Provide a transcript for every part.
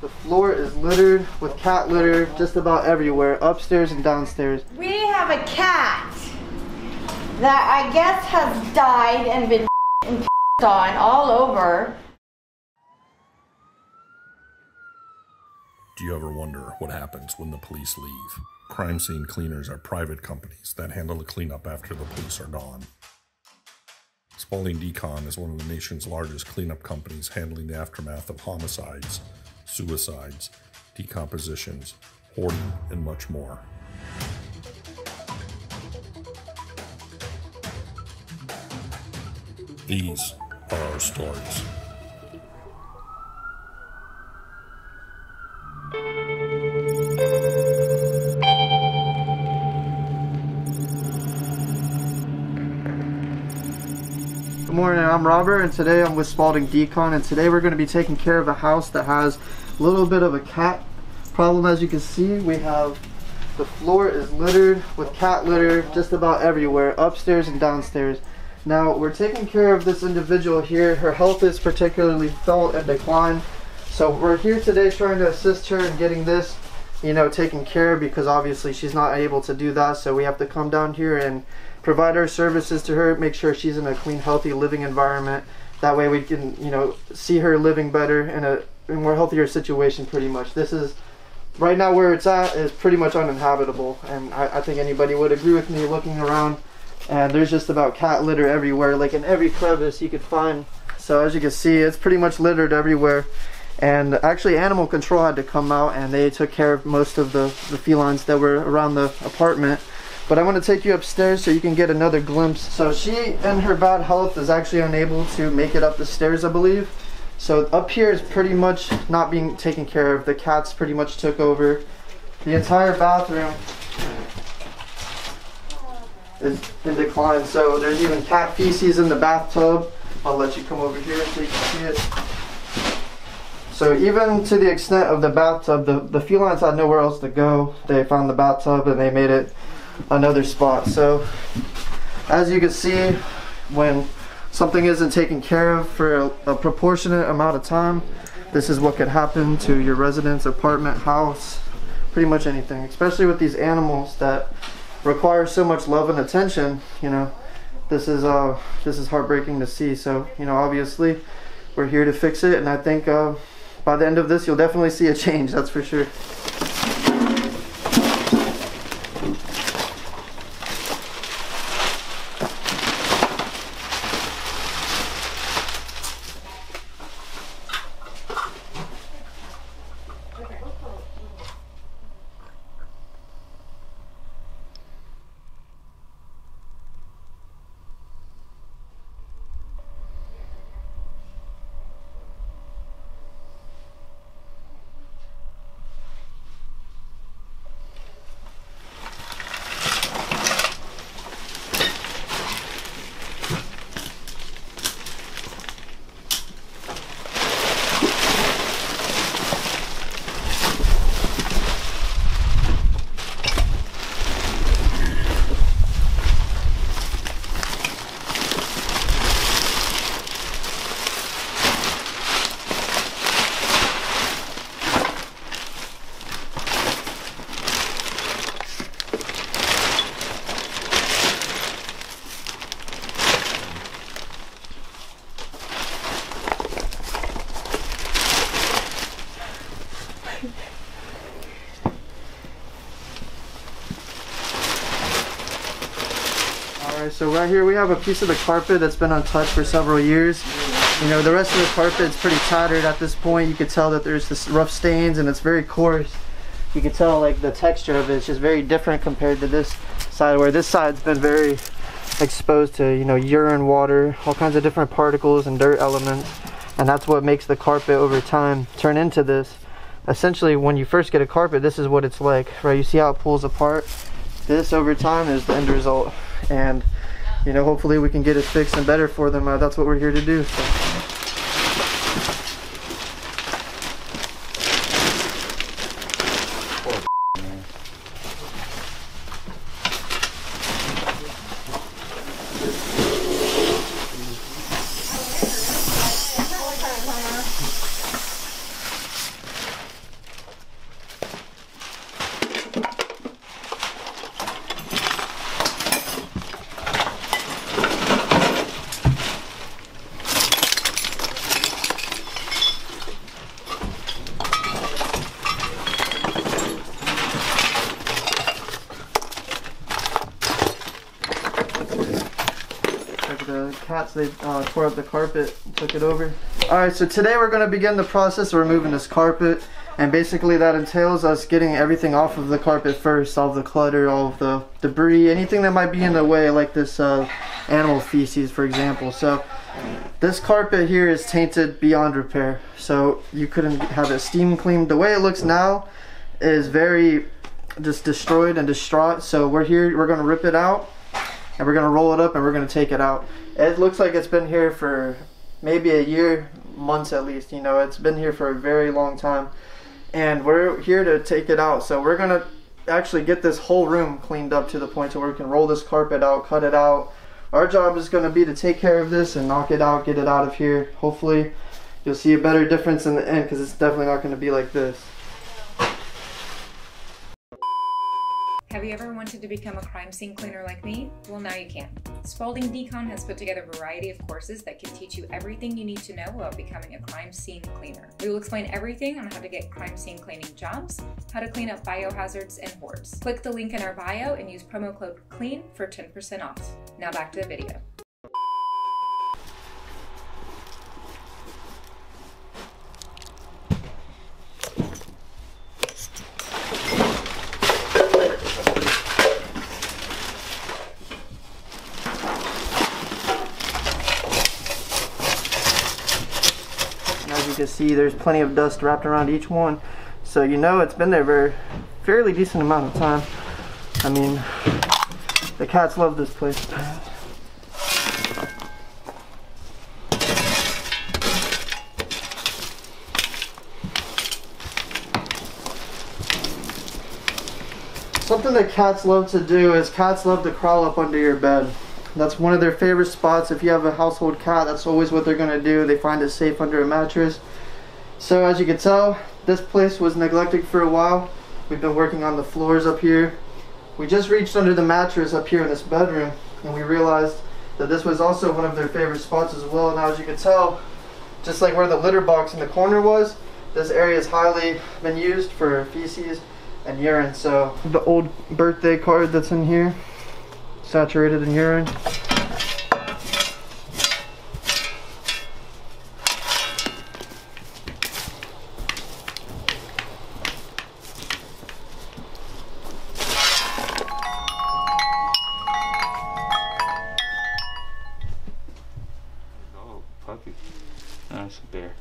The floor is littered with cat litter just about everywhere, upstairs and downstairs. We have a cat that I guess has died and been on all over. Do you ever wonder what happens when the police leave? Crime Scene Cleaners are private companies that handle the cleanup after the police are gone. Spalding Decon is one of the nation's largest cleanup companies, handling the aftermath of homicides, suicides, decompositions, hoarding, and much more. These are our stories. Good morning, I'm Robert, and today I'm with Spalding Decon, and today we're going to be taking care of a house that has a little bit of a cat problem. As you can see, we have the floor is littered with cat litter just about everywhere, upstairs and downstairs. Now, we're taking care of this individual here. Her health is particularly felt and declined, so we're here today trying to assist her in getting this, you know, taken care of, because obviously she's not able to do that, so we have to come down here and provide our services to her, make sure she's in a clean, healthy living environment. That way we can, you know, see her living better in a more healthier situation, pretty much. This is, right now where it's at, is pretty much uninhabitable, and I think anybody would agree with me looking around. And there's just about cat litter everywhere, like in every crevice you could find. So as you can see, it's pretty much littered everywhere. And actually Animal Control had to come out and they took care of most of the felines that were around the apartment. But I want to take you upstairs so you can get another glimpse. So she, in her bad health, is actually unable to make it up the stairs, I believe. So up here is pretty much not being taken care of. The cats pretty much took over the entire bathroom. Is in decline, so there's even cat feces in the bathtub. I'll let you come over here so you can see it. So even to the extent of the bathtub, the felines had nowhere else to go. They found the bathtub and they made it another spot. So as you can see, when something isn't taken care of for a proportionate amount of time, this is what could happen to your residence, apartment, house, pretty much anything, especially with these animals that require so much love and attention. You know, this is heartbreaking to see. So, you know, obviously we're here to fix it, and I think by the end of this you'll definitely see a change, that's for sure. So right here we have a piece of the carpet that's been untouched for several years. You know, the rest of the carpet's pretty tattered at this point. You can tell that there's this rough stains and it's very coarse. You can tell, like, the texture of it's just very different compared to this side, where this side's been very exposed to, you know, urine, water, all kinds of different particles and dirt elements. And that's what makes the carpet over time turn into this. Essentially, when you first get a carpet, this is what it's like, right? You see how it pulls apart. This over time is the end result. And you know, hopefully we can get it fixed and better for them. That's what we're here to do. So. cats, they tore up the carpet and took it over. Alright, so today we're going to begin the process of removing this carpet, and basically that entails us getting everything off of the carpet first, all of the clutter, all of the debris, anything that might be in the way, like this animal feces, for example. So this carpet here is tainted beyond repair, so you couldn't have it steam cleaned. The way it looks now is very just destroyed and distraught, so we're here, we're going to rip it out. And we're gonna roll it up and we're gonna take it out. It looks like it's been here for maybe a year, months at least, you know, it's been here for a very long time. And we're here to take it out. So we're gonna actually get this whole room cleaned up to the point to where we can roll this carpet out, cut it out. Our job is gonna be to take care of this and knock it out, get it out of here. Hopefully you'll see a better difference in the end, because it's definitely not gonna be like this. Have you ever wanted to become a crime scene cleaner like me? Well, now you can. Spalding Decon has put together a variety of courses that can teach you everything you need to know about becoming a crime scene cleaner. We will explain everything on how to get crime scene cleaning jobs, how to clean up biohazards, and hoards. Click the link in our bio and use promo code CLEAN for 10% off. Now back to the video. You see there's plenty of dust wrapped around each one, so you know it's been there for a fairly decent amount of time. I mean, the cats love this place. Something that cats love to do is cats love to crawl up under your bed. That's one of their favorite spots. If you have a household cat, that's always what they're gonna do. They find it safe under a mattress. So as you can tell, this place was neglected for a while. We've been working on the floors up here. We just reached under the mattress up here in this bedroom, and we realized that this was also one of their favorite spots as well. Now as you can tell, just like where the litter box in the corner was, this area has highly been used for feces and urine. So the old birthday card that's in here, saturated in urine. Oh, puppy. That's a bear.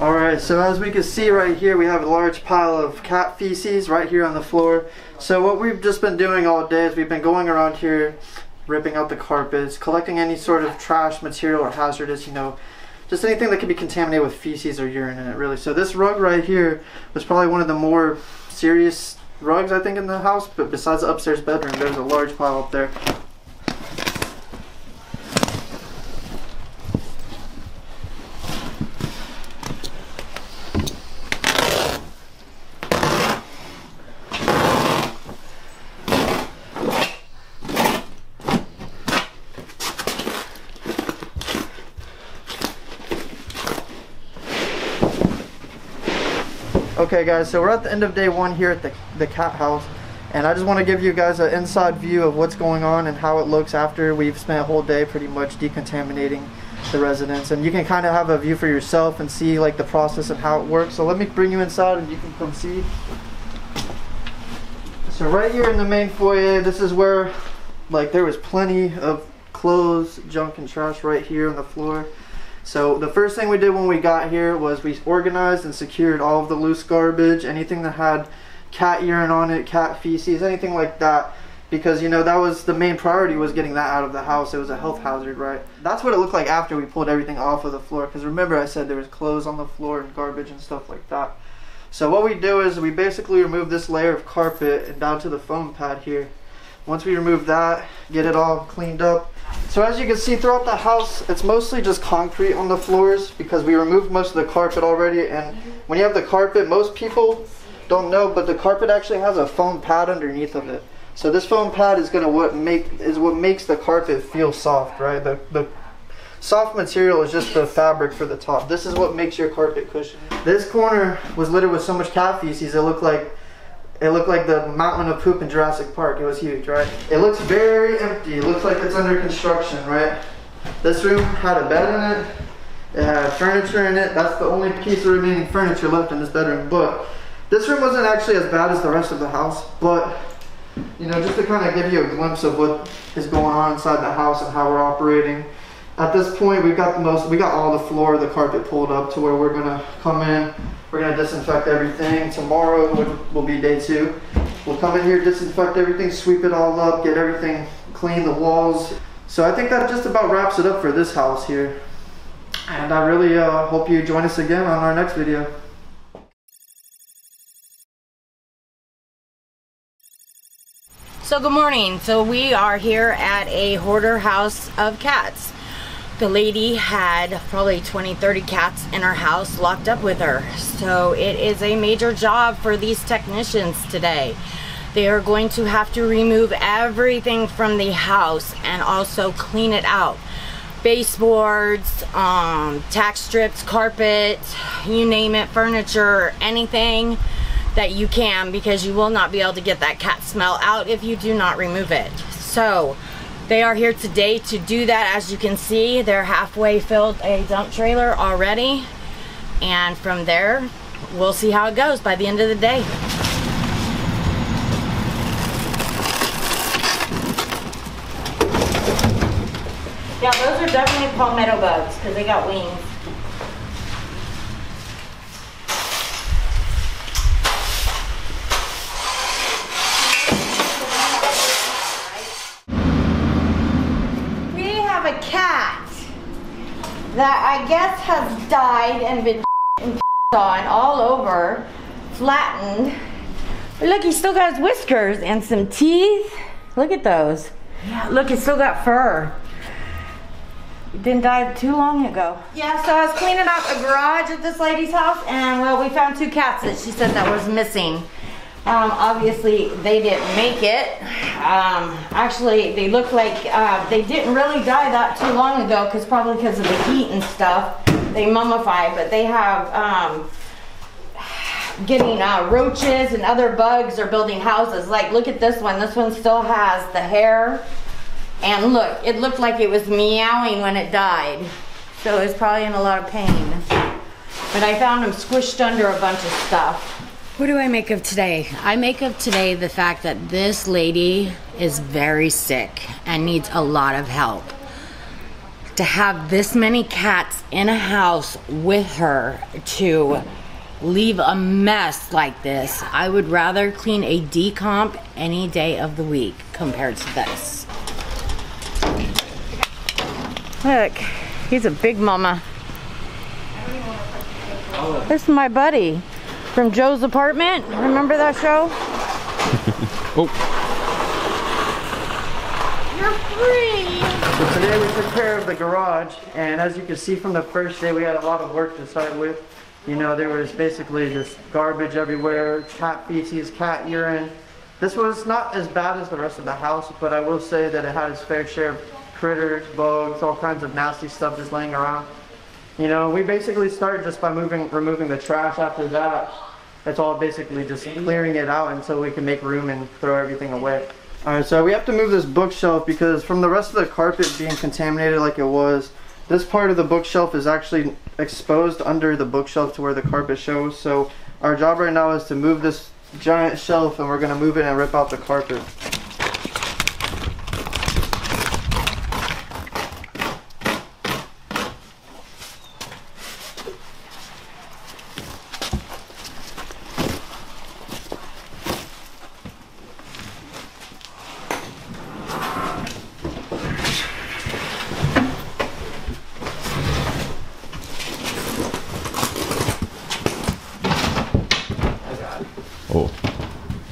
Alright, so as we can see right here, we have a large pile of cat feces right here on the floor. So what we've just been doing all day is we've been going around here, ripping out the carpets, collecting any sort of trash material or hazardous, you know, just anything that could be contaminated with feces or urine in it, really. So this rug right here was probably one of the more serious rugs, I think, in the house, but besides the upstairs bedroom, there's a large pile up there. Okay guys, so we're at the end of day one here at the cat house, and I just want to give you guys an inside view of what's going on and how it looks after we've spent a whole day pretty much decontaminating the residence, and you can kind of have a view for yourself and see like the process and how it works. So let me bring you inside and you can come see. So right here in the main foyer, this is where like there was plenty of clothes, junk and trash right here on the floor. So the first thing we did when we got here was we organized and secured all of the loose garbage, anything that had cat urine on it, cat feces, anything like that, because you know that was the main priority, was getting that out of the house. It was a health hazard, right? That's what it looked like after we pulled everything off of the floor, because remember I said there was clothes on the floor and garbage and stuff like that. So what we do is we basically remove this layer of carpet and down to the foam pad here. Once we remove that, get it all cleaned up. So as you can see throughout the house, it's mostly just concrete on the floors because we removed most of the carpet already. And when you have the carpet, most people don't know, but the carpet actually has a foam pad underneath of it. So this foam pad is gonna what makes the carpet feel soft, right? The soft material is just the fabric for the top. This is what makes your carpet cushion. This corner was littered with so much cat feces, it looked like the mountain of poop in Jurassic Park. It was huge, right? It looks very empty. It looks like it's under construction, right? This room had a bed in it. It had furniture in it. That's the only piece of remaining furniture left in this bedroom. But this room wasn't actually as bad as the rest of the house. But, you know, just to kind of give you a glimpse of what is going on inside the house and how we're operating. At this point, we got all the floor, the carpet pulled up to where we're going to come in. We're going to disinfect everything. Tomorrow will be day two. We'll come in here, disinfect everything, sweep it all up, get everything clean, the walls. So I think that just about wraps it up for this house here. And I really hope you join us again on our next video. So good morning. So we are here at a hoarder house of cats. The lady had probably 20-30 cats in her house locked up with her. So it is a major job for these technicians today. They are going to have to remove everything from the house and also clean it out. Baseboards, tack strips, carpet, you name it, furniture, anything that you can, because you will not be able to get that cat smell out if you do not remove it. So they are here today to do that. As you can see, they're halfway filled a dump trailer already, and from there we'll see how it goes by the end of the day. Yeah, those are definitely palmetto bugs because they got wings. That I guess has died and been on all over, flattened. But look, he still got his whiskers and some teeth. Look at those. Yeah, look, he's still got fur. It didn't die too long ago. Yeah, so I was cleaning out the garage at this lady's house, and well, we found two cats that she said that was missing. Obviously, they didn't make it. Actually, they look like they didn't really die that too long ago, because probably because of the heat and stuff, they mummify. But they have getting roaches and other bugs are building houses. Like, look at this one. This one still has the hair, and look, it looked like it was meowing when it died. So it's probably in a lot of pain. But I found them squished under a bunch of stuff. What do I make of today? I make of today the fact that this lady is very sick and needs a lot of help. to have this many cats in a house with her to leave a mess like this. I would rather clean a decomp any day of the week compared to this. Look, he's a big mama. This is my buddy from Joe's Apartment. Remember that show? Oh. You're free! So today we took care of the garage, and as you can see from the first day, we had a lot of work to start with. You know, there was basically just garbage everywhere, cat feces, cat urine. This was not as bad as the rest of the house, but I will say that it had its fair share of critters, bugs, all kinds of nasty stuff just laying around. You know, we basically started just by removing the trash. After that, it's all basically just clearing it out until we can make room and throw everything away. Alright, so we have to move this bookshelf because from the rest of the carpet being contaminated like it was, this part of the bookshelf is actually exposed under the bookshelf to where the carpet shows. So our job right now is to move this giant shelf, and we're going to move it and rip out the carpet. Oh.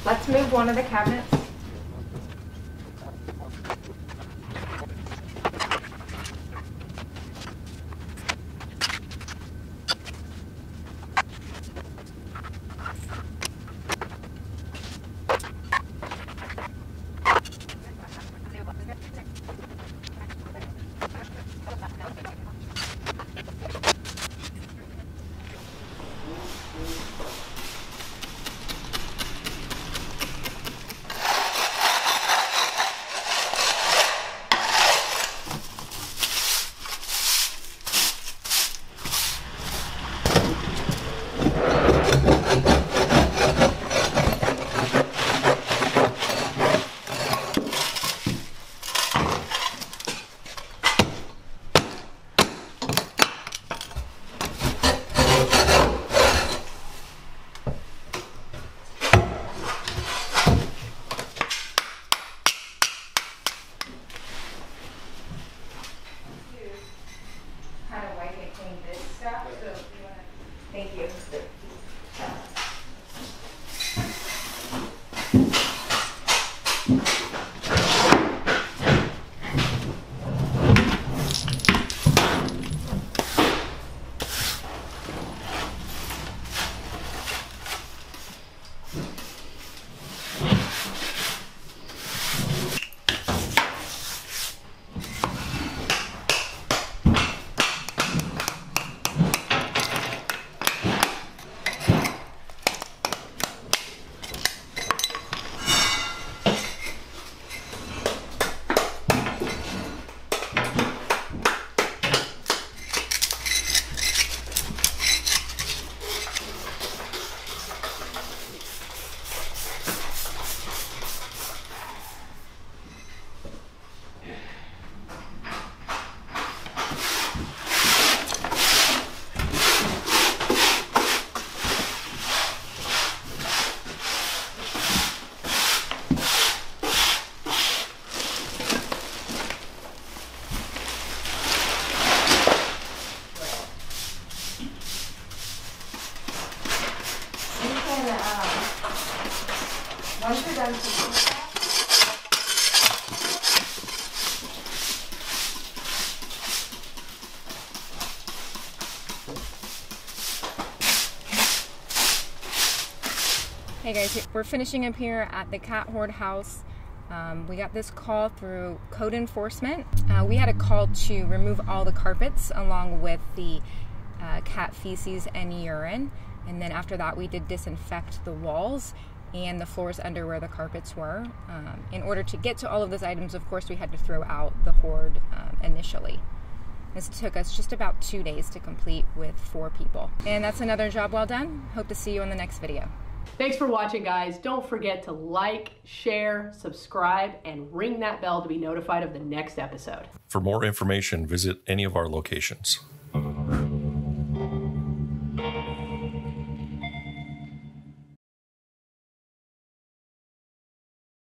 Let's move one of the cabinets. Hey guys, we're finishing up here at the cat hoard house. We got this call through code enforcement. We had a call to remove all the carpets along with the cat feces and urine. And then after that, we did disinfect the walls and the floors under where the carpets were. In order to get to all of those items, of course, we had to throw out the hoard initially. This took us just about 2 days to complete with 4 people. And that's another job well done. Hope to see you in the next video. Thanks for watching, guys. Don't forget to like, share, subscribe, and ring that bell to be notified of the next episode. For more information, visit any of our locations.